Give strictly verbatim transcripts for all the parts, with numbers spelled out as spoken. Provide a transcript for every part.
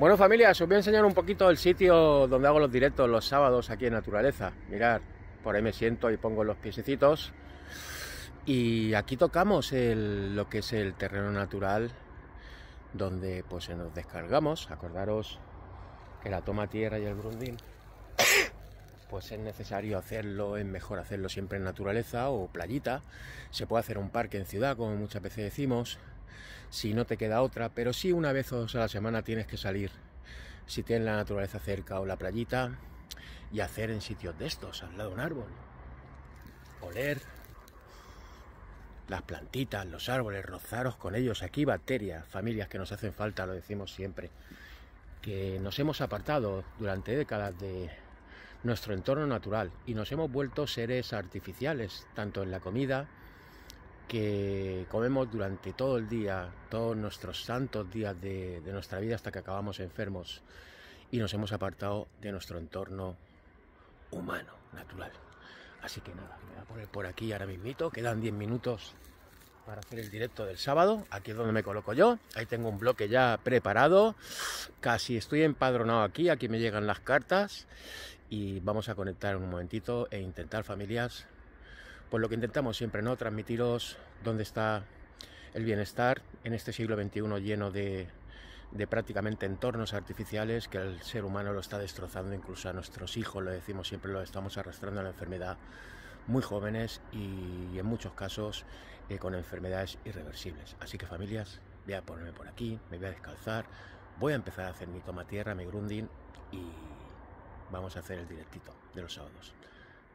Bueno, familia, os voy a enseñar un poquito el sitio donde hago los directos los sábados aquí en Naturaleza. Mirad, por ahí me siento y pongo los piececitos. Y aquí tocamos el, lo que es el terreno natural donde pues nos descargamos. Acordaros que la toma tierra y el Grundin pues es necesario hacerlo, es mejor hacerlo siempre en naturaleza o playita. Se puede hacer un parque en ciudad, como muchas veces decimos, si no te queda otra, pero sí una vez o dos a la semana tienes que salir, si tienes la naturaleza cerca o la playita, y hacer en sitios de estos, al lado de un árbol, oler las plantitas, los árboles, rozaros con ellos. Aquí bacterias, familias que nos hacen falta, lo decimos siempre, que nos hemos apartado durante décadas de nuestro entorno natural y nos hemos vuelto seres artificiales, tanto en la comida que comemos durante todo el día, todos nuestros santos días de, de nuestra vida hasta que acabamos enfermos, y nos hemos apartado de nuestro entorno humano, natural. Así que nada, me voy a poner por aquí ahora mismito, quedan diez minutos para hacer el directo del sábado. Aquí es donde me coloco yo, ahí tengo un bloque ya preparado, casi estoy empadronado aquí, aquí me llegan las cartas y vamos a conectar un momentito e intentar, familias, pues lo que intentamos siempre, ¿no? Transmitiros dónde está el bienestar en este siglo veintiuno lleno de, de prácticamente entornos artificiales que el ser humano lo está destrozando, incluso a nuestros hijos, lo decimos siempre, lo estamos arrastrando a la enfermedad muy jóvenes y en muchos casos eh, con enfermedades irreversibles. Así que, familias, voy a ponerme por aquí, me voy a descalzar, voy a empezar a hacer mi toma tierra, mi Grundin, y vamos a hacer el directito de los sábados.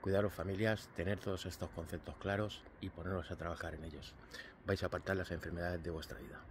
Cuidaros, familias, tener todos estos conceptos claros y poneros a trabajar en ellos. Vais a apartar las enfermedades de vuestra vida.